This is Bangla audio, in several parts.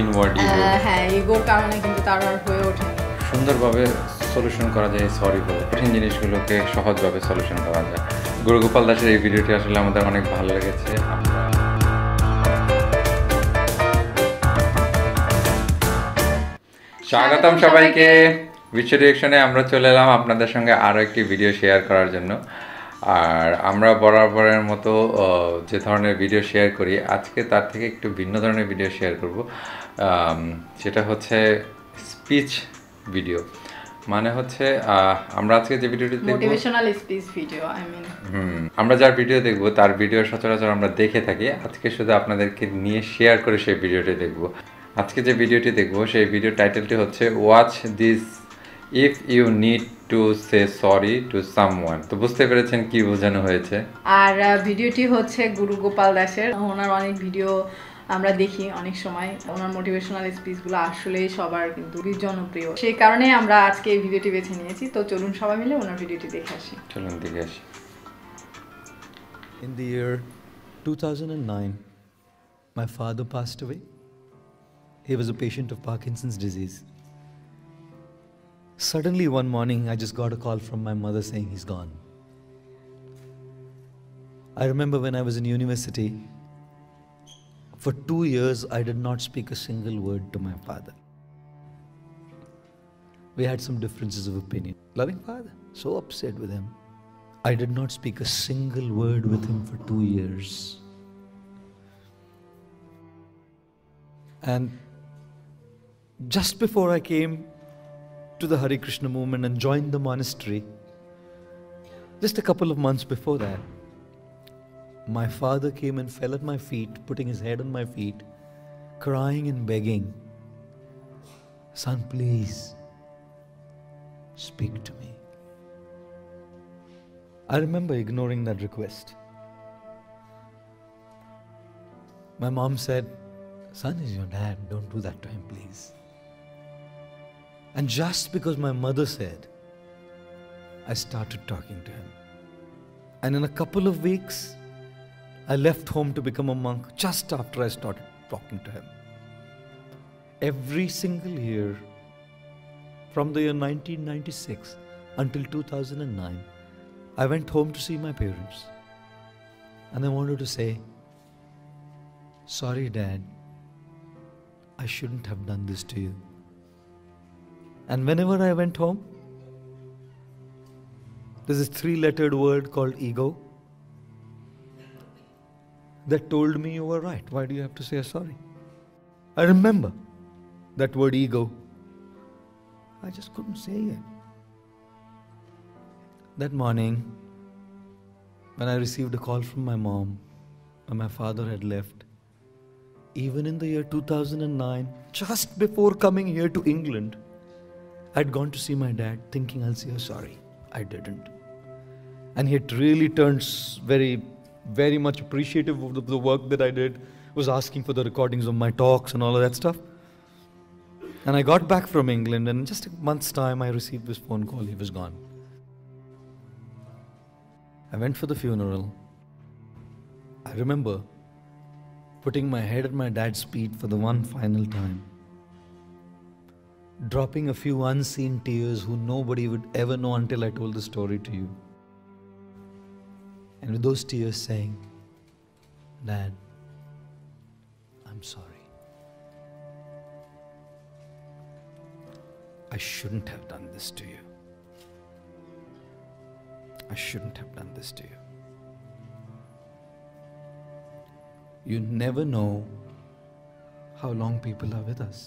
inward you go. হ্যাঁ ইগোর কারণে কিন্তু তাড়াহুড়ো হয়ে ওঠে। সুন্দরভাবে সলিউশন করা যায় সরি বলে। কঠিন জিনিসগুলোকে সহজভাবে সলিউশন করা যায়। গুরু গোপাল দাসের এই ভিডিওটি আসলে আমাদের অনেক ভালো লেগেছে। স্বাগতম সবাইকে বিশ্ব রিঅ্যাকশনে। আমরা চলে এলাম আপনাদের সঙ্গে আরও একটি ভিডিও শেয়ার করার জন্য। আর আমরা বরাবরের মতো যে ধরনের ভিডিও শেয়ার করি আজকে তার থেকে একটু ভিন্ন ধরনের ভিডিও শেয়ার করব। সেটা হচ্ছে স্পিচ ভিডিও, মানে হচ্ছে আমরা আজকে যে ভিডিওটি দেখব মোটিভেশনাল স্পিচ ভিডিও। আমরা যার ভিডিও দেখব তার ভিডিও সচরাচর আমরা দেখে থাকি, আজকে শুধু আপনাদেরকে নিয়ে শেয়ার করে সেই ভিডিওটি দেখব। আজকে যে ভিডিওটি দেখব সেই ভিডিও টাইটেলটি হচ্ছে watch this if you need to say sorry to someone. তো বুঝতে পেরেছেন কি বোঝানো হয়েছে। আর ভিডিওটি হচ্ছে গুরু গোপাল দাসের। ওনার অনেক ভিডিও আমরা দেখি, অনেক সময় ওনার মোটিভেশনাল স্পিচগুলো আসলেই সবার কিন্তু জনপ্রিয়, সেই কারণে আমরা আজকে এই ভিডিওটি বেছে নিয়েছি। তো চলুন সবাই মিলে ওনার ভিডিওটি দেখে আসি। চলুন দেখে আসি। In the year 2009 my father passed away. He was a patient of Parkinson's disease. Suddenly one morning I just got a call from my mother saying he's gone. I remember when I was in university, for 2 years I did not speak a single word to my father. We had some differences of opinion. Loving father, so upset with him. I did not speak a single word with him for 2 years. And just before I came to the Hare Krishna movement and joined the monastery, just a couple of months before that, my father came and fell at my feet, putting his head on my feet, crying and begging, "Son, please speak to me." I remember ignoring that request. My mom said, "Son is your dad, don't do that to him, please." And just because my mother said, I started talking to him. And in a couple of weeks, I left home to become a monk just after I started talking to him. Every single year, from the year 1996 until 2009, I went home to see my parents. And I wanted to say, "Sorry, Dad, I shouldn't have done this to you." And whenever I went home, there's this three-lettered word called ego that told me, "You were right. Why do you have to say sorry?" I remember that word ego. I just couldn't say it. That morning, when I received a call from my mom and my father had left, even in the year 2009, just before coming here to England, I'd gone to see my dad thinking I'll say her sorry. I didn't. And he had really turned very, very much appreciative of the work that I did, was asking for the recordings of my talks and all of that stuff. And I got back from England and in just a month's time I received this phone call, he was gone. I went for the funeral. I remember putting my head at my dad's feet for the one final time, dropping a few unseen tears who nobody would ever know until I told the story to you. And with those tears saying, "Dad, I'm sorry. I shouldn't have done this to you. I shouldn't have done this to you." You never know how long people are with us.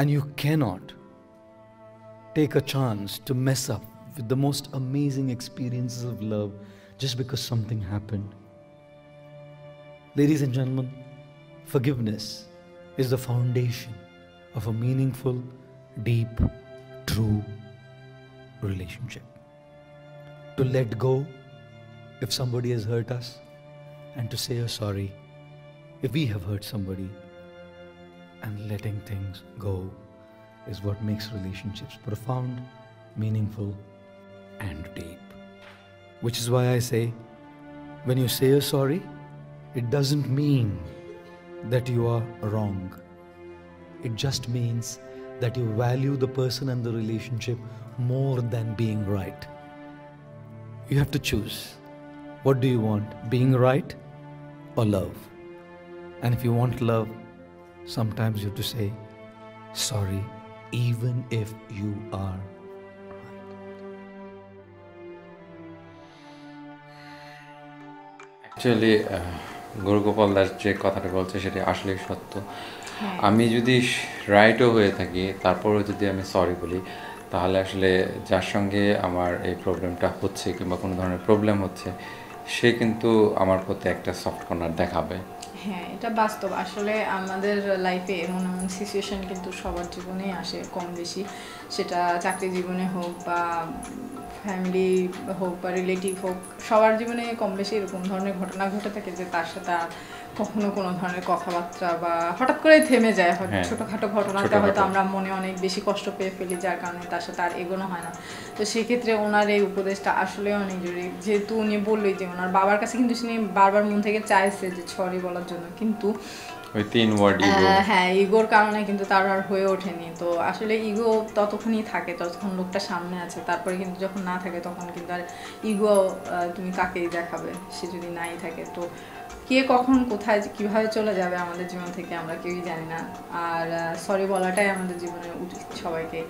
And you cannot take a chance to mess up with the most amazing experiences of love just because something happened. Ladies and gentlemen, forgiveness is the foundation of a meaningful, deep, true relationship. To let go if somebody has hurt us, and to say sorry if we have hurt somebody. And letting things go is what makes relationships profound, meaningful, and deep. Which is why I say, when you say you're sorry, It doesn't mean that you are wrong. It just means that you value the person and the relationship more than being right. You have to choose. What do you want? Being right or love? And if you want love, sometimes you have to say, sorry, even if you are right. Actually, Guru Gopal Das je kothata bolche seta ashole satto. Ami jodi right o hoye thaki, tarpor jodi ami sorry boli, tahole ashole jar shonge amar ei problem ta hocche kinba kono dhoroner problem hocche, she kintu amar prote ekta soft corner dekhabe. হ্যাঁ এটা বাস্তব আসলে আমাদের লাইফে এমন এমন সিচুয়েশন কিন্তু সবার জীবনেই আসে কম বেশি সেটা চাকরি জীবনে হোক বা ফ্যামিলি হোক বা রিলেটিভ হোক সবার জীবনে কম বেশি এরকম ধরনের ঘটনা ঘটে থাকে যে তার সাথে কখনো কোনো ধরনের কথাবার্তা বা হঠাৎ করেই থেমে যায় হঠাৎ ছোটখাটো ঘটনাটা হয়তো আমরা মনে অনেক বেশি কষ্ট পেয়ে ফেলি যার কারণে তার সাথে আর এগোনো হয় না তো সেক্ষেত্রে ওনার এই উপদেশটা আসলে অনেক জরুরি যেহেতু উনি বললেই যে ওনার বাবার কাছে কিন্তু তিনি বারবার মন থেকে চাইছে যে সরি বলার জন্য কিন্তু ওই তিন ওয়ার্ড ইগো হ্যাঁ ইগোর কারণে কিন্তু তার আর হয়ে ওঠেনি তো আসলে ইগো ততক্ষণই থাকে যতক্ষণ লোকটা সামনে আছে তারপরে কিন্তু যখন না থাকে তখন কিন্তু আর ইগো তুমি কাকেই দেখাবে সে যদি নাই থাকে তো কে কখন কোথায় কিভাবে চলে যাবে আমাদের জীবন থেকে আমরা কেউই জানি না আর সরি বলাটাই আমাদের জীবনের উচিত সবাইকে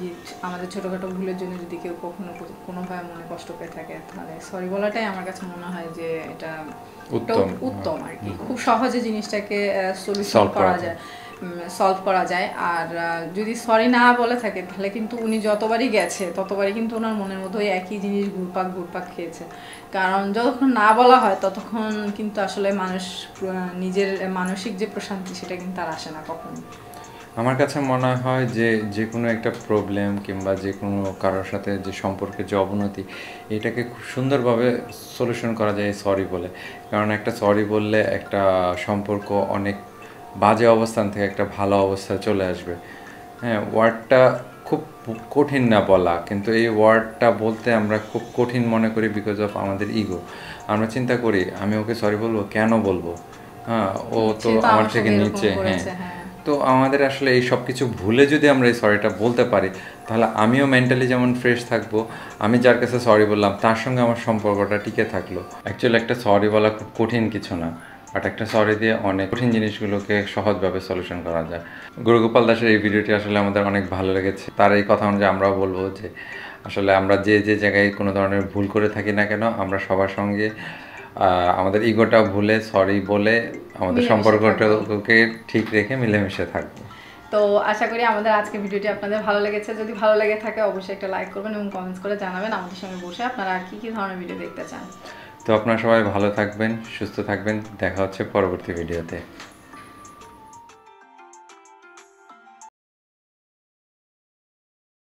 যে আমাদের ছোটোখাটো ভুলের জন্য যদি কেউ কখনো কোনোভাবে মনে কষ্ট পেয়ে থাকে তাহলে সরি বলাটাই আমার কাছে মনে হয় যে এটা উত্তম আর কি খুব সহজে জিনিসটাকে সলভ করা যায় আর যদি সরি না বলে থাকে তাহলে কিন্তু উনি যতবারই গেছে ততবারই কিন্তু ওনার মনের মধ্যে ওই একই জিনিস ঘুরপাক খেয়েছে কারণ যতক্ষণ না বলা হয় ততক্ষণ কিন্তু আসলে মানুষ নিজের মানসিক যে প্রশান্তি সেটা কিন্তু আর আসে না কখনো আমার কাছে মনে হয় যে যে কোনো একটা প্রবলেম কিংবা যে কোনো কারোর সাথে যে সম্পর্কের যে অবনতি এটাকে খুব সুন্দরভাবে সলিউশন করা যায় সরি বলে কারণ একটা সরি বললে একটা সম্পর্ক অনেক বাজে অবস্থান থেকে একটা ভালো অবস্থায় চলে আসবে হ্যাঁ ওয়ার্ডটা খুব কঠিন না বলা কিন্তু এই ওয়ার্ডটা বলতে আমরা খুব কঠিন মনে করি বিকজ অফ আমাদের ইগো আমরা চিন্তা করি আমি ওকে সরি বলবো কেন বলবো হ্যাঁ ও তো আমার থেকে নিচে হ্যাঁ তো আমাদের আসলে এই সব কিছু ভুলে যদি আমরা এই সরিটা বলতে পারি তাহলে আমিও মেন্টালি যেমন ফ্রেশ থাকবো আমি যার কাছে সরি বললাম তার সঙ্গে আমার সম্পর্কটা টিকে থাকলো অ্যাকচুয়ালি একটা সরি বলা খুব কঠিন কিছু না বাট একটা সরি দিয়ে অনেক কঠিন জিনিসগুলোকে সহজভাবে সলিউশন করা যায় গুরু গোপাল দাসের এই ভিডিওটি আসলে আমাদের অনেক ভালো লেগেছে তার এই কথা অনুযায়ী আমরাও বলবো যে আসলে আমরা যে যে জায়গায় কোনো ধরনের ভুল করে থাকি না কেন আমরা সবার সঙ্গে আমাদের ইগোটা ভুলে সরি বলে আমাদের সম্পর্কটাকে ঠিক রেখে মিলেমিশে থাকবো তো আশা করি আমাদের আজকে ভিডিওটি আপনাদের ভালো লেগেছে যদি ভালো লেগে থাকে অবশ্যই একটা লাইক করবেন এবং কমেন্টস করে জানাবেন আমাদের সঙ্গে বসে আপনারা আর কী কী ধরনের ভিডিও দেখতে চান তো আপনারা সবাই ভালো থাকবেন সুস্থ থাকবেন দেখা হচ্ছে পরবর্তী ভিডিওতে